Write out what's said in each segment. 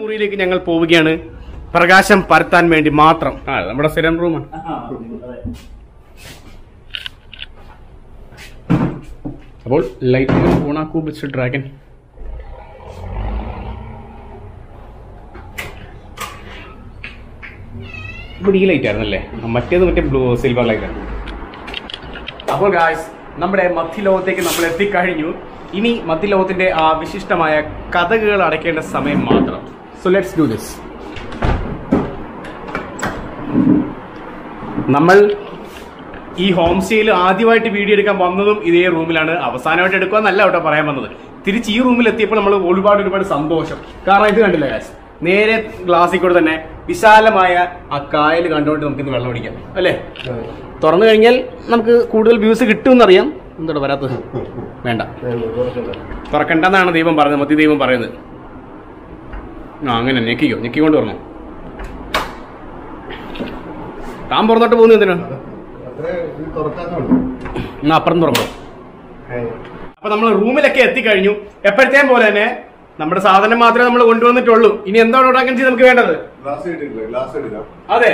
മുറിയിലേക്ക് ഞങ്ങൾ പോവുകയാണ് പ്രകാശം പരത്താൻ വേണ്ടി മാത്രം. ആ നമ്മുടെ സ്ഥിരം റൂമാണ്. അപ്പോൾ ലൈറ്റ് ഓണാക്കൂ മിസ്റ്റർ ഡ്രാഗൻ. ഇവിടെ ഈ ലൈറ്റ് ആയിരുന്നല്ലേ, മറ്റേത് മറ്റേ ബ്ലൂ സിൽവർ ലൈറ്റ് ആണ്. അപ്പോൾ ഗായ്സ് നമ്മുടെ മധ്യലോകത്തേക്ക് നമ്മൾ എത്തിക്കഴിഞ്ഞു. ഇനി മധ്യലോകത്തിന്റെ ആ വിശിഷ്ടമായ കഥകൾ അടയ്ക്കേണ്ട സമയം മാത്രം. So let's do this. നമ്മൾ ഈ ഹോം സ്റ്റേയിൽ ആദ്യമായിട്ട് വീഡിയോ എടുക്കാൻ വന്നതും ഇതേ റൂമിലാണ്. അവസാനമായിട്ട് എടുക്കുക എന്നല്ല കേട്ടോ പറയാൻ വന്നത്. തിരിച്ച് ഈ റൂമിൽ എത്തിയപ്പോൾ നമ്മൾ ഒരുപാട് ഒരുപാട് സന്തോഷം. കാരണം ഇത് കണ്ടില്ല ഗായ്സ്, നേരെ ഗ്ലാസിൽ കൂടെ തന്നെ വിശാലമായ ആ കായൽ കണ്ടുകൊണ്ട് നമുക്കിന്ന് വെള്ളം അടിക്കാം അല്ലേ. തുറന്നു കഴിഞ്ഞാൽ നമുക്ക് കൂടുതൽ വ്യൂസ് കിട്ടുമെന്നറിയാം. എന്തോടെ വരാത്തത് വേണ്ട, തുറക്കണ്ടെന്നാണ് ദൈവം പറയുന്നത്, മധ്യ ദൈവം പറയുന്നത്. ആ അങ്ങനെ ഞെക്കിക്കോ, ഞെക്കിക്കൊണ്ട് തുറന്നു. താൻ പുറത്തോട്ട് പോകുന്നു എന്തിനാണ്, അപ്പുറം തുറന്നു. അപ്പൊ നമ്മൾ റൂമിലൊക്കെ എത്തിക്കഴിഞ്ഞു. എപ്പോഴത്തേം പോലെ തന്നെ നമ്മുടെ സാധനം മാത്രമേ നമ്മൾ കൊണ്ടുവന്നിട്ടുള്ളൂ. ഇനി എന്താണ് ഉണ്ടാക്കാൻ നമുക്ക് വേണ്ടത്? അതെ,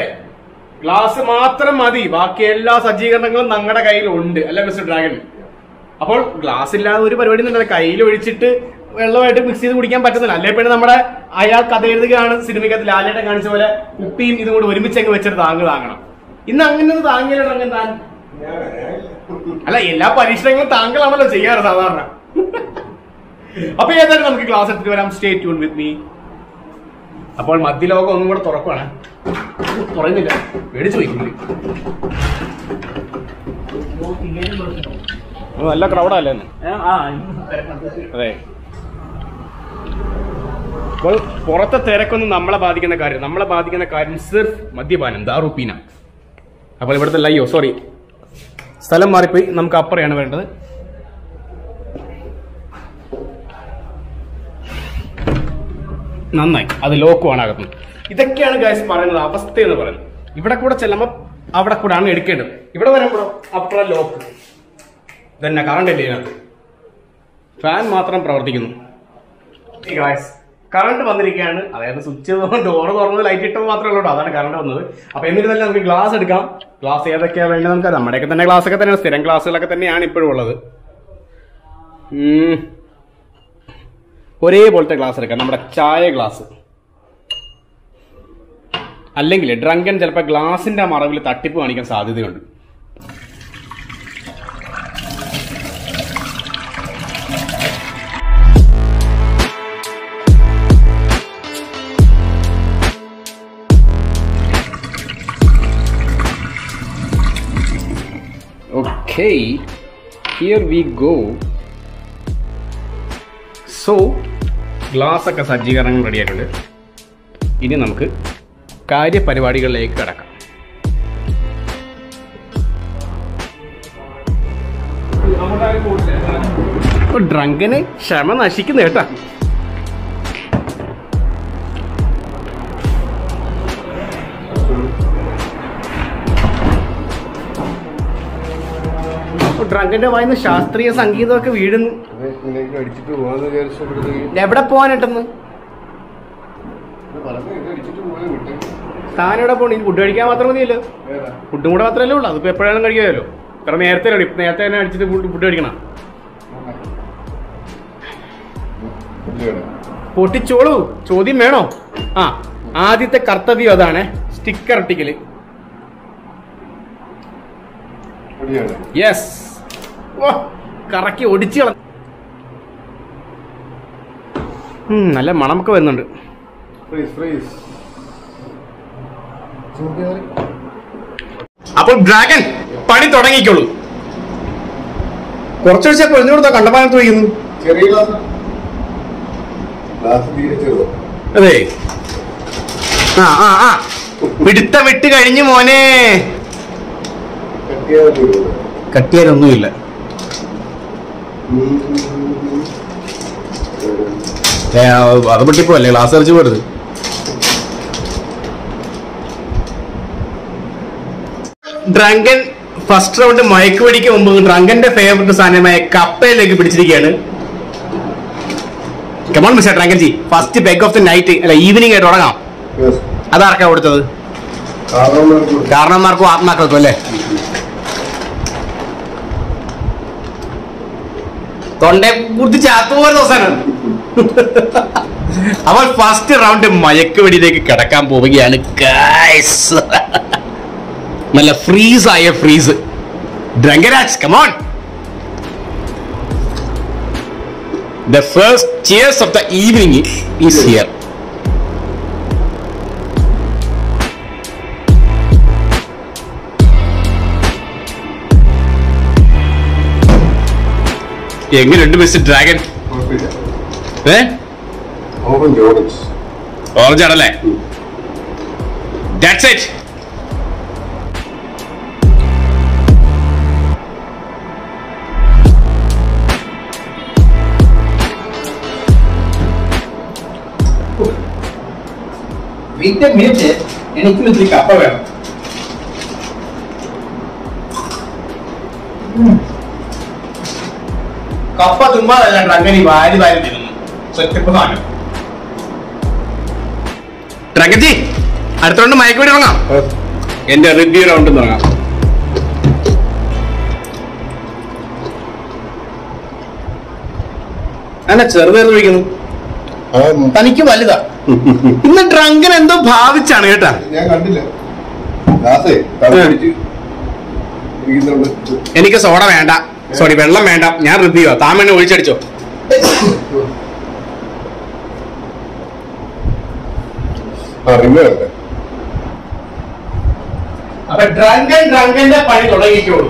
ഗ്ലാസ് മാത്രം മതി. ബാക്കി എല്ലാ സജ്ജീകരണങ്ങളും നമ്മുടെ കയ്യിൽ ഉണ്ട് അല്ലെ മിസ്റ്റർ ഡ്രാഗൺ? അപ്പോൾ ഗ്ലാസ് ഇല്ലാതെ ഒരു പരിപാടി നടക്കില്ല. കയ്യിൽ ഒഴിച്ചിട്ട് വെള്ളമായിട്ട് മിക്സ് ചെയ്ത് കുടിക്കാൻ പറ്റുന്നില്ല. അല്ലെ പിന്നെ നമ്മുടെ അയാൾ കഥ എഴുതുകയാണ് സിനിമയ്ക്കകത്ത് ലാലേട്ടൻ കാണിച്ച പോലെ കുപ്പിയും ഇതും കൂടെ ഒരുമിച്ച് അങ്ങ് വെച്ചിട്ട് താങ്കൾ താങ്ങണം. ഇന്ന് അങ്ങനെ താങ്കളുടെ അങ്ങനെ താൻ അല്ല, എല്ലാ പരീക്ഷണങ്ങളും താങ്കളാണല്ലോ ചെയ്യാറ് സാധാരണ. അപ്പൊ ഏതായാലും നമുക്ക് ക്ലാസ് എടുത്തിട്ട് വരാം. Stay tune with me. അപ്പോൾ മധ്യലോകം ഒന്നും കൂടെ തുറക്കുവാണ്. തുറന്നില്ല, മേടിച്ചു പോയിക്കില്ലേ? നല്ല ക്രൗഡല്ലേ? അതെ. അപ്പോൾ പുറത്തെ തിരക്കൊന്നും നമ്മളെ ബാധിക്കുന്ന കാര്യം സിർഫ് മദ്യപാനം, ദാറുപീന. അപ്പോൾ ഇവിടുത്തെ ലയ്യോ സോറി സ്ഥലം മാറിപ്പോയി, നമുക്ക് അപ്പറയാണ് വേണ്ടത്. നന്നായി അത് ലോക്കുമാണ് അകത്ത്. ഇതൊക്കെയാണ് ഗൈസ് പറയുന്നത് അവസ്ഥ എന്ന് പറയുന്നത്. ഇവിടെ കൂടെ ചെല്ലുമ്പോൾ അവിടെ കൂടെ ആണ് എടുക്കേണ്ടത്. ഇവിടെ വരുമ്പോഴോ അപ്പുറം ലോക്ക് തന്നെ. കറണ്ട് ഇല്ല, ഇതിനകത്ത് ഫാൻ മാത്രം പ്രവർത്തിക്കുന്നു. ഗൈസ് കറണ്ട് വന്നിരിക്കുകയാണ്. അതായത് സ്വിച്ച് ഡോറ് തുറന്നത് ലൈറ്റ് ഇട്ടത് മാത്രമേ ഉള്ളൂ, അതാണ് കറണ്ട് വന്നത്. അപ്പോൾ എന്നിരുന്നല്ല നമുക്ക് ഗ്ലാസ് എടുക്കാം. ഗ്ലാസ് ഏതൊക്കെയാണ് വേണ്ടത്? നമുക്ക് നമ്മുടെയൊക്കെ തന്നെ ഗ്ലാസ്സൊക്കെ തന്നെയാണ്, സ്ഥിരം ഗ്ലാസ്സുകളൊക്കെ തന്നെയാണ് ഇപ്പോഴും ഉള്ളത്. ഒരേപോലത്തെ ഗ്ലാസ് എടുക്കാം, നമ്മുടെ ചായ ഗ്ലാസ്. അല്ലെങ്കിൽ ഡ്രങ്കൻ ചിലപ്പോൾ ഗ്ലാസിന്റെ മറവിൽ തട്ടിപ്പ് കാണിക്കാൻ സാധ്യതയുണ്ട്. Okay, here we go. So ഗ്ലാസ്സൊക്കെ സജ്ജീകരണങ്ങൾ റെഡിയായിട്ടുണ്ട്. ഇനി നമുക്ക് കാര്യപരിപാടികളിലേക്ക് കടക്കാം. ഡ്രങ്കന് ക്ഷമ നശിക്കുന്ന കേട്ടാ. ഡ്രങ്കന്റെ വായിന്ന് ശാസ്ത്രീയ സംഗീതമൊക്കെ വീഴുന്നു. എവിടെ പോവാനിട്ടെന്ന് താനിവിടെ പോണി? ഫുഡ് കഴിക്കാൻ മാത്രം മതിയല്ലോ, ഫുഡും കൂടെ മാത്രമല്ലേ ഉള്ളൂ. അതിപ്പോ എപ്പോഴാണ് കഴിക്കാമല്ലോ. കാരണം നേരത്തെ തന്നെ അടിച്ചിട്ട് ഫുഡ് കഴിക്കണം. പൊട്ടിച്ചോളൂ, ചോദ്യം വേണോ? ആ ആദ്യത്തെ കർത്തവ്യം അതാണ്, സ്റ്റിക്കർ ഒട്ടിക്കല്. യെസ്, കറക്കി ഒടിച്ചു കളഞ്ഞു. നല്ല മണമൊക്കെ വരുന്നുണ്ട്. അപ്പോൾ ഡ്രാഗൻ പണി തുടങ്ങിക്കോളൂ. കുറച്ചൊഴിച്ചാൽ പൊഴിഞ്ഞു കൊടുത്താ കണ്ടമാനം തോന്നുന്നു. അതെ, ആ ആ ആ പിടുത്ത വിട്ട് കഴിഞ്ഞു മോനെ. കട്ടിയാലൊന്നുമില്ല, അത് പൊട്ടിപ്പോല്ലേ, ഗ്ലാസ് എറിച്ച് പോരുത്. Drunken first round മയക്കുവെടിക്ക് മുമ്പ് ഡ്രങ്കന്റെ ഫേവറേറ്റ് സാധനമായ കപ്പയിലേക്ക് പിടിച്ചിരിക്കുകയാണ്. Come on mister drunken ji, first peg of the night അല്ല ഈവനിങ് ആയിട്ട് തുടങ്ങാം. അതാർക്കാ കൊടുത്തത്? കാരണവന്മാർക്കും ആത്മാക്കൾക്കും അല്ലേ? തൊണ്ടയെ കുറിച്ച് ചാത്തുപോലെ ദിവസമാണ്. അവൾ ഫസ്റ്റ് റൗണ്ട് മയക്കുവെടിയിലേക്ക് കിടക്കാൻ പോവുകയാണ്. നല്ല ഫ്രീസ് ആയ ഫ്രീസ് ഡ്രങ്കരാജ്, come on. The first cheers of the evening is here. എങ്ങനെയുണ്ട് മിസ്റ്റർ ഡ്രാഗൺ? ഓറഞ്ച് ആണല്ലേ? That's it. എനിക്കും ഇത്തിരി കപ്പ വേണം. കപ്പ തുമ്പാതല്ലാണ്ട് അങ്ങനെ വാരി വാരി തിരുന്നു. ട്രങ്കജി, അടുത്ത റൗണ്ട് മയക്കുവെടി തുടങ്ങാം. എന്റെ റിവ്യൂ റൗണ്ട് തുടങ്ങാം. അല്ല ചെറുതായിരുന്നു വിളിക്കുന്നു, തനിക്ക് വലുതാ. ഇന്ന് ഡ്രങ്കൻ എന്തോ ഭാവിച്ചാണ് കേട്ടാ. ഞാൻ കണ്ടില്ല, എനിക്ക് സോഡ വേണ്ട, സോറി വെള്ളം വേണ്ട, ഞാൻ റിവ്യൂ താമണ്ണ ഒഴിച്ചടിച്ചോ. അപ്പൊ ഡ്രങ്കൻ ഡ്രങ്കന്റെ പണി തുടങ്ങിക്കോളൂ.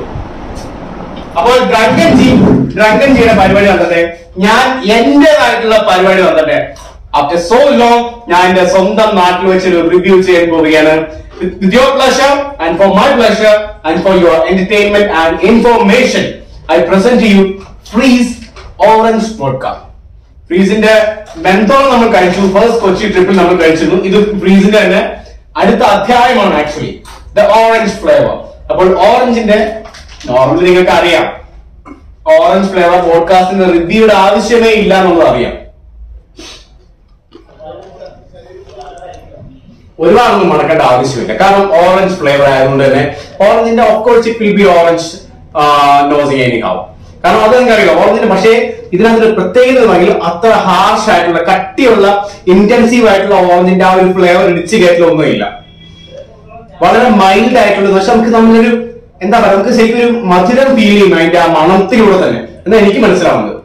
അപ്പോൾ ഡ്രങ്കൻ ജി ഡ്രങ്കൻ ജിയുടെ പരിപാടി വന്നിട്ടേ, ഞാൻ എന്റേതായിട്ടുള്ള പരിപാടി വന്നിട്ടേ. After so long, ഞാൻ എന്റെ സ്വന്തം നാട്ടിൽ വെച്ചൊരു റിവ്യൂ ചെയ്യാൻ പോവുകയാണ്. With your pleasure and for my pleasure and for your entertainment and information, I present to you Freeze Orange Vodka. ഫ്രീസിന്റെ ബന്ധോളം നമ്മൾ കഴിച്ചു, ഫസ്റ്റ് കൊച്ചി ട്രിപ്പിൽ നമ്മൾ കഴിച്ചിരുന്നു. ഇത് ഫ്രീസിന്റെ തന്നെ അടുത്ത അധ്യായമാണ് ആക്ച്വലി, ദ ഓറഞ്ച് ഫ്ലേവർ. അപ്പോൾ ഓറഞ്ചിന്റെ നോർമലി നിങ്ങൾക്ക് അറിയാം, ഓറഞ്ച് ഫ്ലേവർ പോഡ്കാസ്റ്റിന്റെ റിവ്യൂയുടെ ആവശ്യമേ ഇല്ല എന്നുള്ളത് അറിയാം. ഒരുപാടൊന്നും മണക്കേണ്ട ആവശ്യമില്ല, കാരണം ഓറഞ്ച് ഫ്ലേവർ ആയതുകൊണ്ട് തന്നെ ഓറഞ്ചിന്റെ of course it will be orange nosing ആവും, കാരണം അത് നിങ്ങൾക്ക് അറിയാം ഓറഞ്ചിന്റെ. പക്ഷേ ഇതിനകത്തൊരു പ്രത്യേകതയെങ്കിലും അത്ര ഹാർഷ് ആയിട്ടുള്ള കട്ടിയുള്ള ഇന്റൻസീവ് ആയിട്ടുള്ള ഓറഞ്ചിന്റെ ആ ഒരു ഫ്ലേവർ ഇടിച്ചു കയറ്റിലൊന്നുമില്ല. വളരെ മൈൽഡ് ആയിട്ടുള്ള, പക്ഷെ നമുക്ക് നമ്മളൊരു എന്താ പറയുക, നമുക്ക് ശരിക്കും ഒരു മധുരം ഫീൽ ചെയ്യും അതിന്റെ ആ മണത്തിലൂടെ തന്നെ എന്നാ എനിക്ക് മനസ്സിലാവുന്നത്.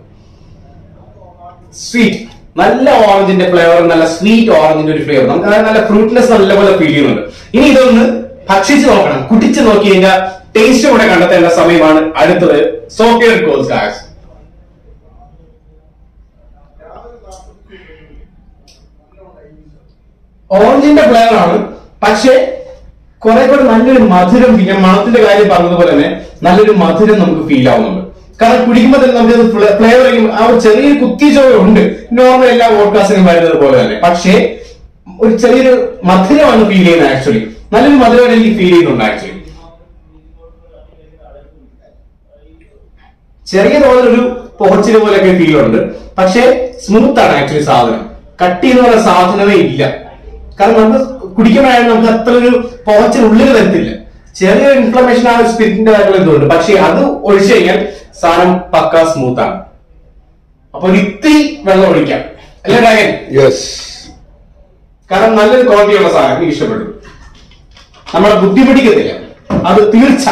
സ്വീറ്റ്, നല്ല ഓറഞ്ചിന്റെ ഫ്ലേവർ, നല്ല സ്വീറ്റ് ഓറഞ്ചിന്റെ ഒരു ഫ്ലേവർ, നമുക്ക് നല്ല ഫ്രൂട്ട്നെസ് നല്ലപോലെ ഫീൽ ചെയ്യുന്നുണ്ട്. ഇനി ഇതൊന്ന് ഭക്ഷിച്ചു നോക്കണം, കുടിച്ചു നോക്കി ഇതിന്റെ ടേസ്റ്റ് കൂടെ കണ്ടെത്തേണ്ട സമയമാണ് അടുത്തത്. സോഫിയർ ഗോൾസ് ഗാസ് ഓറഞ്ചിന്റെ ഫ്ലേവർ ആണ്, പക്ഷേ കുറെ കൂടെ നല്ലൊരു മധുരം ഫീൽ. മണത്തിന്റെ കാര്യം പറഞ്ഞതുപോലെ തന്നെ നല്ലൊരു മധുരം നമുക്ക് ഫീൽ ആവുന്നുണ്ട്, കാരണം കുടിക്കുമ്പോൾ തന്നെ നമുക്ക് ഫ്ലേവറിങ് ആ ഒരു ചെറിയൊരു കുത്തി ചോയ ഉണ്ട്, നോർമൽ എല്ലാ പോഡ്കാസ്റ്റിനും വരുന്നത് പോലെ തന്നെ. പക്ഷേ ഒരു ചെറിയൊരു മധുരമാണ് ഫീൽ ചെയ്യുന്നത് ആക്ച്വലി, നല്ലൊരു മധുരമാണ് എനിക്ക് ഫീൽ ചെയ്യുന്നുണ്ട് ആക്ച്വലി. ചെറിയ തോന്നലൊരു പോച്ചിന് പോലെയൊക്കെ ഫീൽ ഉണ്ട്, പക്ഷേ സ്മൂത്താണ് ആക്ച്വലി സാധനം. കട്ടി എന്ന് പറയുന്ന സാധനമേ ഇല്ല, കാരണം നമ്മൾ കുടിക്കുമ്പോഴാണ് നമുക്ക് അത്ര ഒരു പോച്ചിനുള്ളിൽ വരത്തില്ല. ചെറിയൊരു ഇൻഫ്ലമേഷൻ ആ ഒരു സ്പിരിറ്റിന്റെ കാര്യങ്ങൾ എന്തുകൊണ്ട്, പക്ഷെ അത് ഒഴിച്ചു കഴിഞ്ഞാൽ സാധനം പക്ക സ്മൂത്താണ്. അപ്പൊ ഇത്തിരി വെള്ളം ഒഴിക്കാം അല്ലേ ഡ്രാഗൻ? കാരണം നല്ലൊരു ക്വാളിറ്റിയുള്ള സാധനം എനിക്ക് ഇഷ്ടപ്പെട്ടു, നമ്മളെ ബുദ്ധിമുട്ടിക്കുന്നില്ല അത് തീർച്ച.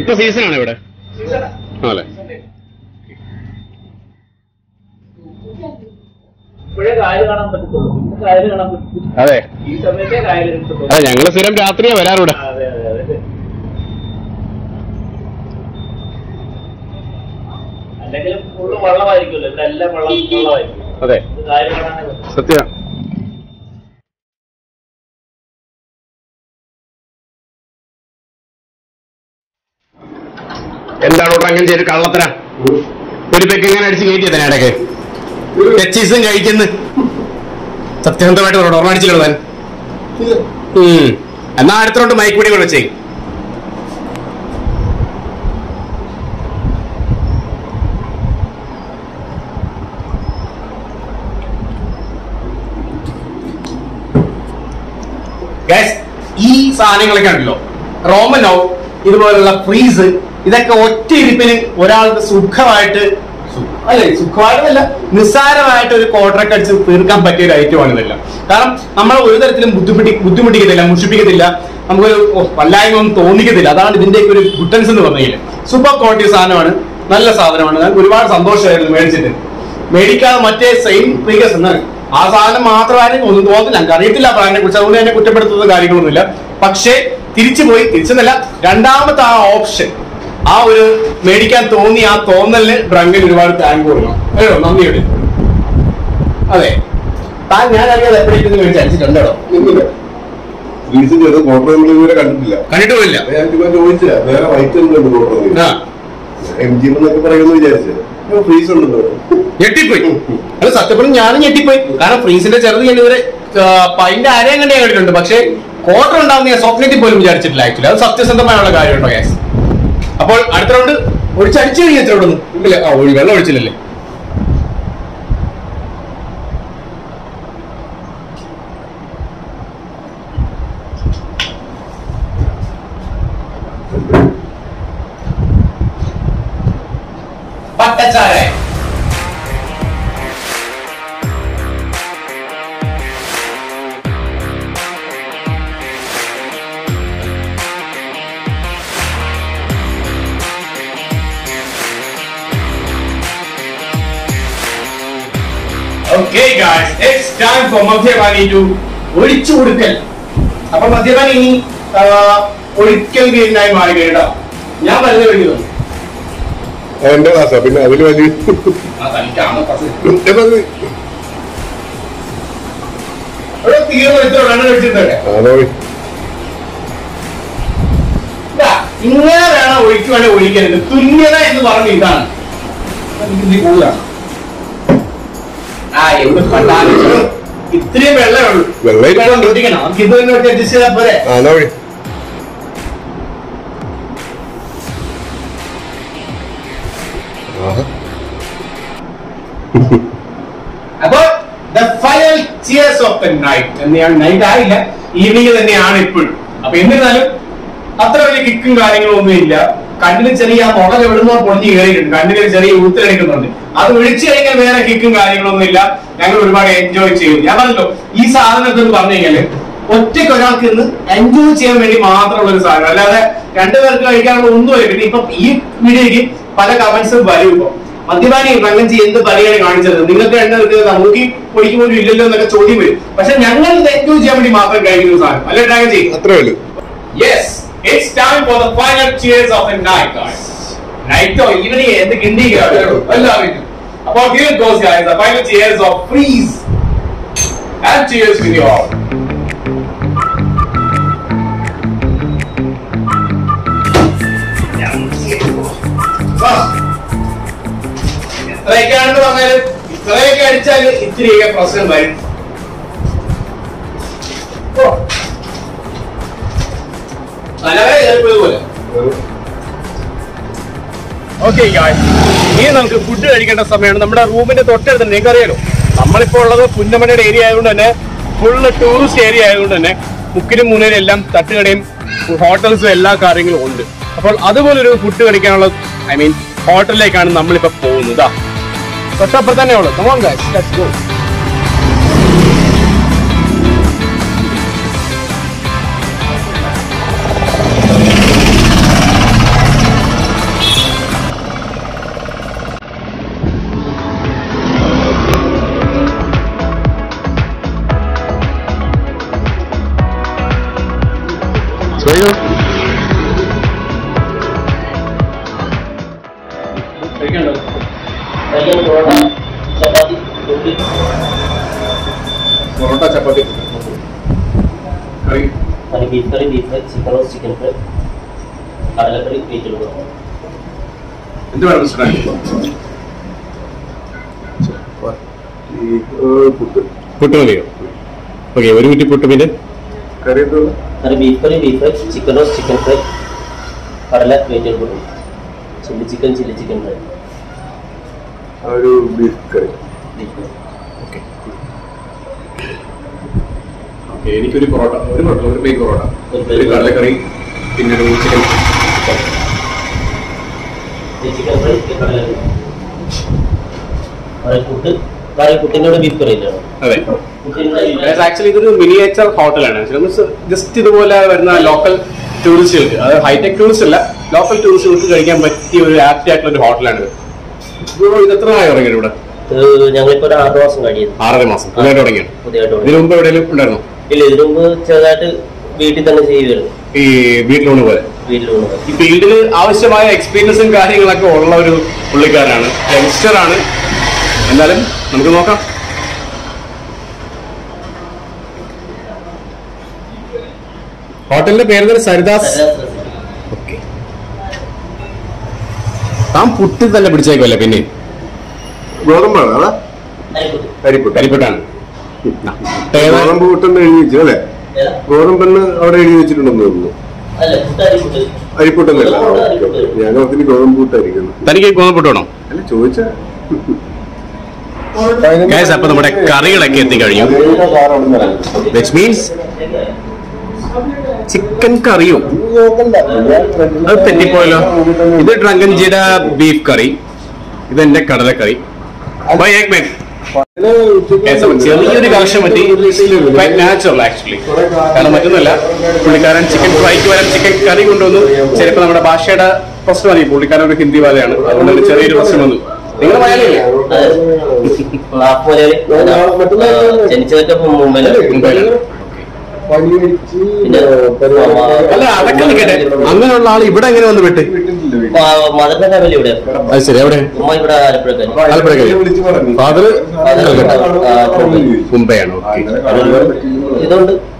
ഇപ്പൊ സീസണാണ് ഇവിടെ അല്ലേ? അതെ അതെ, ഞങ്ങള് സ്ഥിരം രാത്രിയാ വരാറിവിടെ. അതെ സത്യം. ഇറങ്ങും ചെയ്ത് കള്ളത്തരാ ഒരു പെക്ക് ഇങ്ങനെ അടിച്ച് കയറ്റിയതന്നെ ഇടയ്ക്ക് ടച്ചീസും കഴിക്കുന്നു സത്യസന്ധമായിട്ട് ഓർമ്മടിച്ചില്ലോ താൻ എന്നാ അടുത്തോട്ട് മൈക്ക് പിടി വിളിച്ചേ ഈ സാധനങ്ങളൊക്കെ ഉണ്ടല്ലോ റോമനോ ഇതുപോലുള്ള ഫ്രീസ് ഇതൊക്കെ ഒറ്റ ഇരിപ്പിന് ഒരാൾക്ക് സുഖമായിട്ട് അല്ലെ സുഖമായിട്ടല്ല നിസ്സാരമായിട്ട് ഒരു കോൺട്രാക്ട് അടിച്ച് തീർക്കാൻ പറ്റിയ ഒരു ഐറ്റമാണ് ഇതെല്ലാം. കാരണം നമ്മൾ ഒരു തരത്തിലും ബുദ്ധിമുട്ടിക്കത്തില്ല, മുഷിപ്പിക്കത്തില്ല, നമുക്കൊരു വല്ലായ്മ ഒന്നും തോന്നിക്കത്തില്ല. അതാണ് ഇതിന്റെ ഒരു ഗുഡ്നസ് എന്ന് പറഞ്ഞെങ്കിൽ സൂപ്പർ ക്വാളിറ്റി സാധനമാണ്, നല്ല സാധനമാണ്. ഞാൻ ഒരുപാട് സന്തോഷമായിരുന്നു മേടിച്ചിട്ട്. മേടിക്കാതെ മറ്റേ സെയിം പ്രീഗസ് എന്നാണ് ആ സാധനം മാത്രമായിരുന്നു ഒന്നും തോന്നില്ല. എനിക്ക് അറിയത്തില്ല ബ്രാൻഡിനെ കുറിച്ച്, അതുകൊണ്ട് എന്നെ കുറ്റപ്പെടുത്തുന്ന കാര്യങ്ങളൊന്നുമില്ല. പക്ഷേ തിരിച്ചുപോയി തിരിച്ചെന്നല്ല രണ്ടാമത്തെ ആ ഓപ്ഷൻ ആ ഒരു മേടിക്കാൻ തോന്നി ആ തോന്നലിന് ഡ്രങ്കിൽ ഒരുപാട് താങ്ക് കൊടുക്കണം കേട്ടോ, നന്ദിയോട്. അതെ താൻ ഞാൻ അറിയാതെ എപ്പോഴേക്കും മേടിച്ചിട്ടുണ്ടോ കണ്ടിട്ടില്ല, കണ്ടിട്ട് പോയില്ല. ഞെട്ടിപ്പോയി, അത് സത്യപ്പെടും. ഞാനും ഞെട്ടിപ്പോയി, കാരണം ഫ്രീസിന്റെ ചെറുത് ഞാൻ ഇവരെ അതിന്റെ ആരെയും കണ്ടു കേട്ടിട്ടുണ്ട്, പക്ഷെ ക്വാർട്ടർ ഉണ്ടാവുന്ന ഞാൻ സ്വപ്നത്തിൽ പോലും വിചാരിച്ചിട്ടില്ല. ആക്ച്വലി അത് സത്യസന്ധമായുള്ള കാര്യമുണ്ടോ ഗ്യാസ്? അപ്പോൾ അടുത്ത റൗണ്ട് ഒഴിച്ചടിച്ചു കഴിഞ്ഞ എത്ര റൗണ്ട് വെള്ളം ഒഴിച്ചില്ലല്ലേ? Okay guys, it's time for Madyapaani to ഒഴിച്ചു കൊടുക്കൽ. അപ്പൊ മദ്യപാനി ഇനി ഒഴിക്കൽ ഗെയിമായി മാറി കേട്ടോ. ഞാൻ പറഞ്ഞു കഴിഞ്ഞു എന്റെ ക്ലാസ്, പിന്നെ അതിൽ വലിയ ഇങ്ങനെ വേണം ഒഴിക്കുവാണെങ്കിൽ ഒഴിക്കരുത്. തുല്യത എന്ന് പറഞ്ഞ ഇതാണ് കൂടുതലാണ്. ഇത്രയും വെള്ളം ഒഴിക്കണം നമുക്ക്, ഇത് തന്നെ അഡ്ജസ്റ്റ് ചെയ്താൽ പോരെ. അപ്പൊ the final cheers of the night. Night ആയില്ല, ഈവനിങ് തന്നെയാണ് ഇപ്പോഴും. അപ്പൊ എന്നിരുന്നാലും അത്ര വലിയ കിക്കും കാര്യങ്ങളും ഒന്നും ഇല്ല. കണ്ണിന് ചെറിയ മുളക് എവിടുന്നോ പൊളിഞ്ഞ് കയറിയിട്ടുണ്ട്, കണ്ണിന് ചെറിയ ഊത്തിലെടുക്കുന്നുണ്ട്. അത് വിളിച്ചു കഴിഞ്ഞാൽ വേറെ കിക്കും കാര്യങ്ങളൊന്നും ഇല്ല. ഞങ്ങൾ ഒരുപാട് എൻജോയ് ചെയ്തു. ഞാൻ പറഞ്ഞല്ലോ ഈ സാധനമൊക്കെ എന്ന് പറഞ്ഞു കഴിഞ്ഞാല് ഒറ്റയ്ക്ക് ഒരാൾക്ക് ഇന്ന് എൻജോയ് ചെയ്യാൻ വേണ്ടി മാത്രമുള്ള ഒരു സാധനം, അല്ലാതെ രണ്ടുപേർക്ക് കഴിക്കാനുള്ള ഒന്നുമില്ല. പിന്നെ ഇപ്പൊ ഈ വീഡിയോയ്ക്ക് പല കമന്റ്സും വരും. ഇപ്പൊ മദ്യപാനി പ്രകഞ്ചി എന്ത് പരിയാണ് കാണിച്ചത്, നിങ്ങൾക്ക് രണ്ടുപേർക്ക് നമുക്ക് പൊടിക്കുമ്പോഴും ഇല്ലല്ലോ എന്നൊക്കെ ചോദ്യം വരും. പക്ഷെ ഞങ്ങൾ ഇത് എൻജോയ് ചെയ്യാൻ വേണ്ടി മാത്രം കഴിക്കുന്ന സാധനം അല്ലെ ഡ്രാഗഞ്ചി? അത്രേ ഉള്ളൂ. Yes, it's time for the final cheers of the night guys. Night or evening endu gindiyaadu alla vittu. Appo here goes guys, the final cheers of Freeze and cheers with you all. Itrayikkandu vannalu itrayikka adichalu itriyike prasam varum. Oh okay guys, ഇനി നമുക്ക് food കഴിക്കേണ്ട സമയമാണ്. നമ്മുടെ റൂമിന്റെ തൊട്ടടുത്ത് നിങ്ങൾക്ക് അറിയാലോ, നമ്മളിപ്പോൾ ഉള്ളത് പുന്നമടയുടെ ഏരിയ ആയതുകൊണ്ട് തന്നെ ഫുള്ള് ടൂറിസ്റ്റ് ഏരിയ ആയതുകൊണ്ട് തന്നെ മുക്കിലും മുന്നിലും എല്ലാം തട്ടുകടയും ഹോട്ടൽസും എല്ലാ കാര്യങ്ങളും ഉണ്ട്. അപ്പോൾ അതുപോലൊരു ഫുഡ് കഴിക്കാനുള്ള ഹോട്ടലിലേക്കാണ് നമ്മളിപ്പോൾ പോകുന്നത്. തൊട്ടപ്പുറത്ത് തന്നെ ഉള്ളത്. Come on guys, let's go. Parotta chapati beef curry, beef chicken roast, chicken curry, കടലക്കറി, vegetable Okay, what do you put in it? Curry beef, chicken roast, chicken fry, parallel vegetable, chili chicken fry. How do you beef curry? Beef curry. Okay. Okay, any curry porota? Big porota. Garlic curry, chicken fry. Chicken fry, parallel. Or I cooked it. It's actually a miniature hotel. Just a local tourist, high-tech tourist, local tourist is apt at a hotel. How I'm going to walk up. Hotel is named Saridas. Okay. I'm going to go to the hotel. Guys, I put a curry like you. Which means chicken curry. This drunken jeda beef curry. This is curry curry. By egg man. Quite natural actually. Chicken fry chicken curry Hindi I don't know.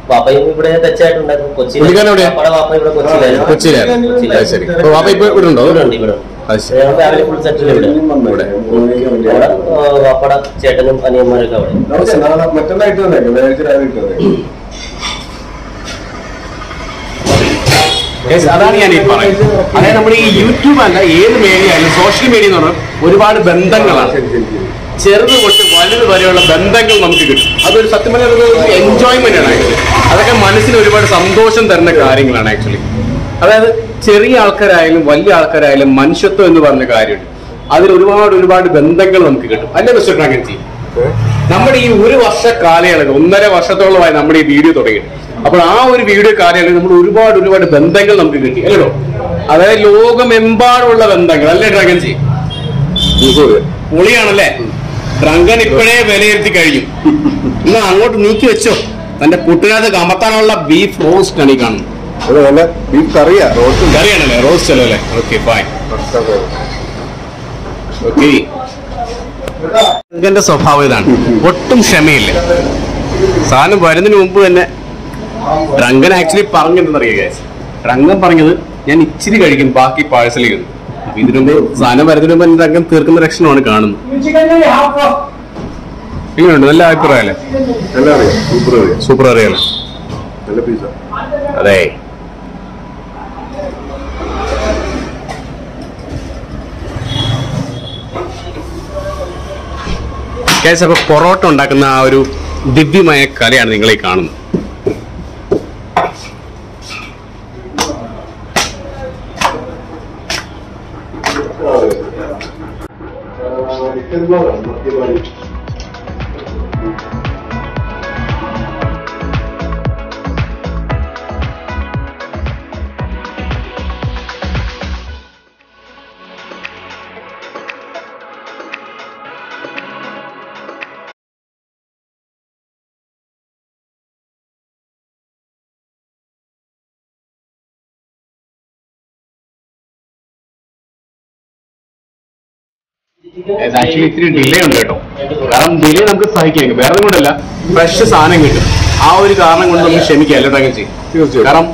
Papa, you put the chat on that coach. You can do it. Cherry was a wonderful variable of Bendangal Mamki. Other Satamana enjoyment actually. Other Manasino river some dozen than the carrying land actually. Other Cherry Alkar Island, Wali Alkar Island, Manshato and the Varnagari. Other Uriba Bendangal Mamki. I never should drag and see. Nobody Uri was a Kali and Undara was a total by nobody video to read. Upon our video carrier and Uriba Uriba Bendangal Mamki. Hello. Other Yoga member of Bendangal, let drag and see. Uliana. Rangan is very difficult. No, I'm not making a show. And the Putra the Gamatanola beef roast and gun. Beef curry, roast. Okay, fine. Okay. Rangan is of Havadan. What to Shamil? Sana Badan Umbu and Rangan actually parang in the guys. Rangan Parangan, and Chiri can park parsley. We don't know. Sana Badan and Rangan third direction on a garden. You don't like super real. Guys, I have a porot on Dakana. You did my curry and English. There's actually three delay on that. Karam delay namukku sahikkiyenge. Vera onnum illa. Fresh saanam kittum. Aa oru kaaranam kondu namukku shemikka illa. Karam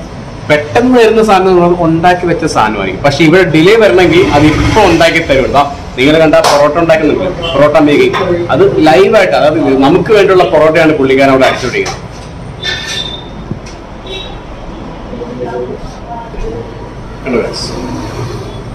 പെട്ടെന്ന് വരുന്ന സാധനം നിങ്ങൾ ഉണ്ടാക്കി വെച്ച സാധനമായിരിക്കും. പക്ഷെ ഇവിടെ delay വരണമെങ്കിൽ അത് ഇപ്പോൾ ഉണ്ടാക്കി തരുന്നുണ്ടോ. നിങ്ങൾ കണ്ട പൊറോട്ട ഉണ്ടാക്കുന്നുണ്ട്, പൊറോട്ട മേക്കിങ്, അത് ലൈവായിട്ട്, അതായത് നമുക്ക് വേണ്ടിയുള്ള പൊറോട്ടയാണ് പുള്ളിക്കാരൻ അവിടെ അടിച്ചുപിടിക്കുന്നത്.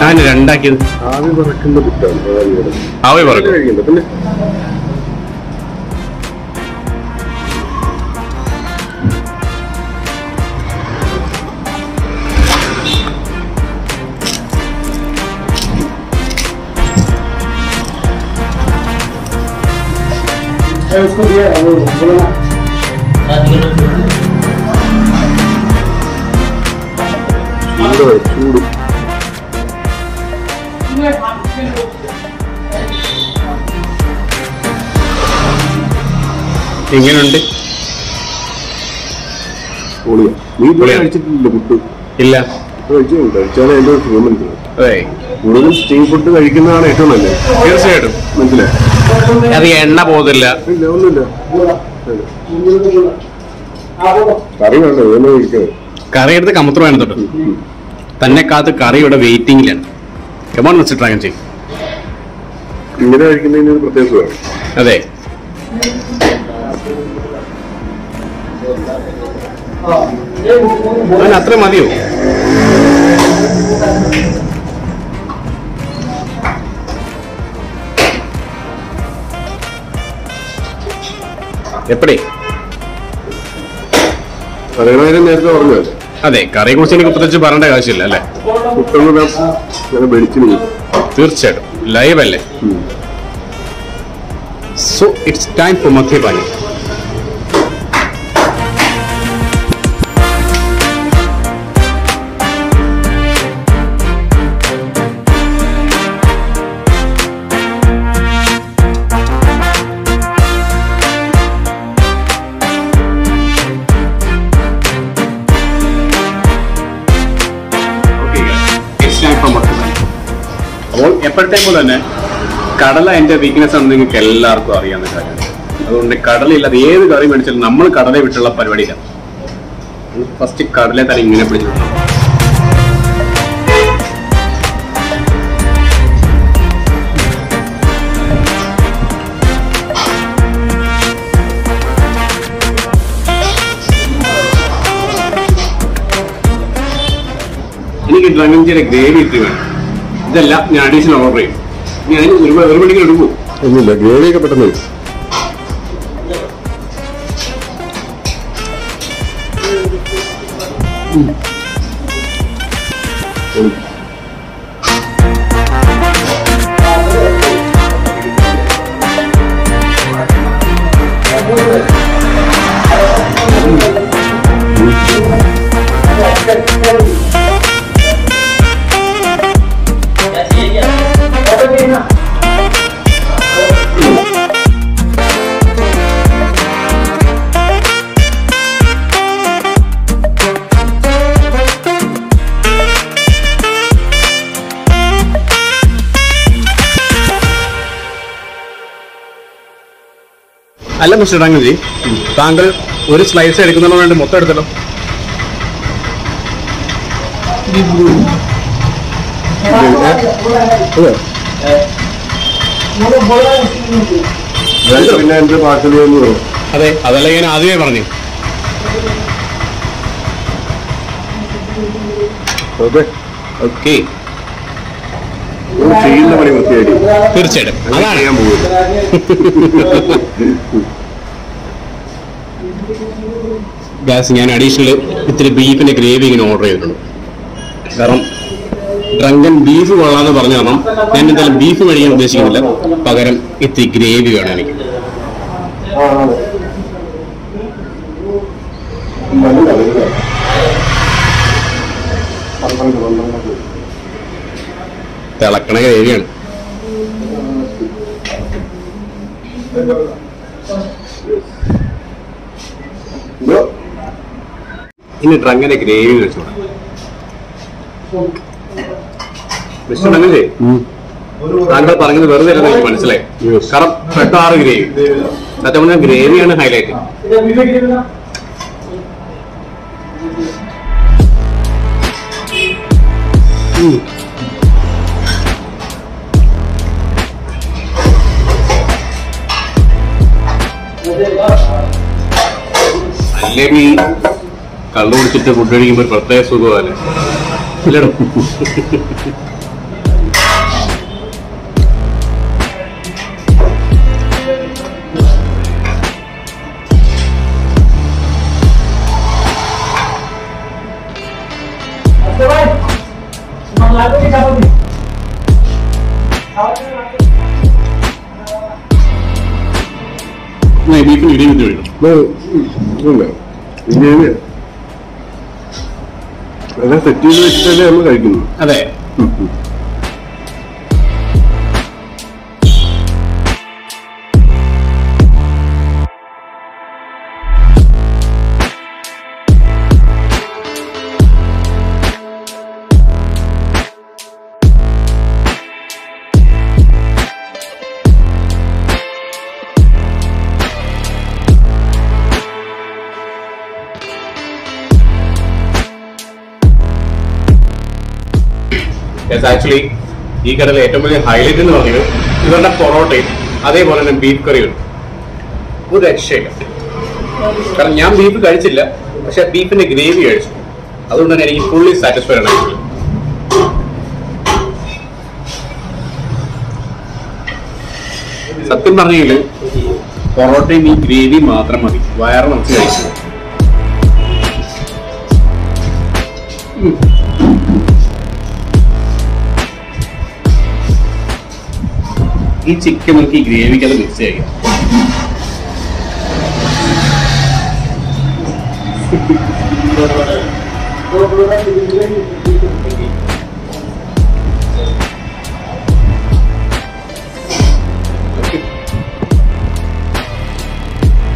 ഞാൻ രണ്ടാക്കിയത് ആവി പറക്കുന്ന ആവി പറക്കും. പിന്നെ ചൂട് എങ്ങനെയുണ്ട്? ഇല്ല, സ്റ്റീം ഫുഡ് കഴിക്കുന്നതാണ് ഏറ്റവും നല്ലത്. തീർച്ചയായിട്ടും മനസ്സിലായി, അത് എണ്ണ പോകുന്നില്ല. കറി എടുത്ത് കമത്തുവാണ് തൊട്ട് തന്നെ കാത്ത് കറി ഇവിടെ വെയിറ്റിംഗിലാണ്. ട്രാഗൻ ചെയ്യും ഇങ്ങനെ കഴിക്കുന്നതിന് പ്രത്യേകത. അതെ, അത്ര മതിയോ? എപ്പടി നേരത്തെ പറഞ്ഞോ? അതെ, കറിയെ കുറിച്ച് എനിക്ക് പ്രത്യേകിച്ച് പറയേണ്ട ആവശ്യമില്ല അല്ലേ. തീർച്ചയായിട്ടും ലൈവ് അല്ലേ. സോ ഇറ്റ്സ് ടൈം ഫോർ മദ്യപാനി. അപ്പോൾ എപ്പോഴത്തെ പോലെ തന്നെ കടല എൻ്റെ വീക്ക്നെസ് ആണെന്ന് നിങ്ങൾക്ക് എല്ലാവർക്കും അറിയാവുന്ന കാര്യമാണ്. അതുകൊണ്ട് കടലയില്ലാതെ ഏത് കറി മേടിച്ചാലും നമ്മൾ കടലെ വിട്ടുള്ള പരിപാടിയില്ല. ഫസ്റ്റ് കടലെ തന്നെ ഇങ്ങനെ പിടിച്ചു എനിക്ക് ഡ്രഗഞ്ചിയുടെ ഗ്രേവി ഇട്ട് വേണം. ഇതല്ല ഞാൻ അഡീഷണൽ ഓർഡർ ചെയ്യും. ഞാൻ ഒരു മണിക്കൂർ എടുക്കും. ഒന്നുമില്ല, ഗ്രേവിയൊക്കെ പെട്ടെന്ന് അല്ല മിസ്റ്റർ ടാങ്കുജി, താങ്കൾ ഒരു സ്ലൈസ് എടുക്കുന്നതിന് വേണ്ടി മൊത്തം എടുത്തല്ലോ. അതെ, അതല്ല ഞാൻ ആദ്യമേ പറഞ്ഞു. ഓക്കെ, തീർച്ചയായിട്ടും അതാണ് ഞാൻ പോകുന്നത്. ഗ്യാസ് ഞാൻ അഡീഷണൽ ഇത്തിരി ബീഫിന്റെ ഗ്രേവി ഇങ്ങനെ ഓർഡർ ചെയ്തിട്ടുണ്ട്. കാരണം ഡ്രങ്കൻ ബീഫ് കൊള്ളാന്ന് പറഞ്ഞു. കാരണം ഞാൻ എന്തായാലും ബീഫ് മേടിക്കാൻ ഉദ്ദേശിക്കുന്നില്ല, പകരം ഇത്തിരി ഗ്രേവി വേണം എനിക്ക്. തിളക്കണ ഗ്രേവിയാണ്. ഇനി ഡ്രങ്ങിന്റെ ഗ്രേവി കഴിച്ചു താങ്കൾ പറഞ്ഞത് വെറുതെ അല്ലെന്ന് എനിക്ക് മനസ്സിലായി. കാരണം പെട്ടാറ് ഗ്രേവി, സത്യം പറഞ്ഞാൽ ഗ്രേവിയാണ് ഹൈലൈറ്റ്. അല്ലെങ്കിൽ ഈ കള്ളു കുടിച്ചിട്ട് ഫുഡ് കഴിക്കുമ്പോൾ ഒരു പ്രത്യേക സുഖമല്ലേ? ഇല്ലടോ. ബീഫിന് ഇടിയും നമ്മൾ കഴിക്കുന്നു. അതെ, ആക്ച്വലി ഈ കടയിലെ ഏറ്റവും വലിയ ഹൈലൈറ്റ് എന്ന് പറഞ്ഞത് ഇവരുടെ പൊറോട്ടയും അതേപോലെ തന്നെ ബീഫ് കറിയും ഒരു രക്ഷയില്ല. കാരണം ഞാൻ ബീഫ് കഴിച്ചില്ല, പക്ഷെ ബീഫിന്റെ ഗ്രേവി കഴിച്ചു. അതുകൊണ്ട് തന്നെ എനിക്ക് ഫുള്ളി സാറ്റിസ്ഫൈഡ് ആണ്. സത്യം പറഞ്ഞെങ്കിൽ പൊറോട്ടയും ഈ ഗ്രേവി മാത്രം മതി വയറ് നമുക്ക് കഴിച്ചത്. ഈ ചിക്കൻ നമുക്ക് ഈ ഗ്രേവിക്ക് അത് മിക്സ് ചെയ്യാം.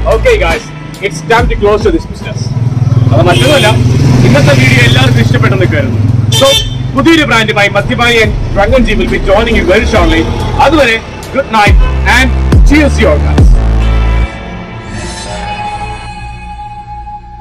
Okay guys, it's time to close this business. അത് മറ്റൊന്നുമല്ല, ഇന്നത്തെ വീഡിയോ എല്ലാവർക്കും ഇഷ്ടപ്പെട്ടെന്ന് കരുതുന്നു. സോ പുതിയൊരു ബ്രാൻഡുമായി മദ്യപാനി and drunken G will be joining you very shortly. അതുവരെ good night and cheers to you all.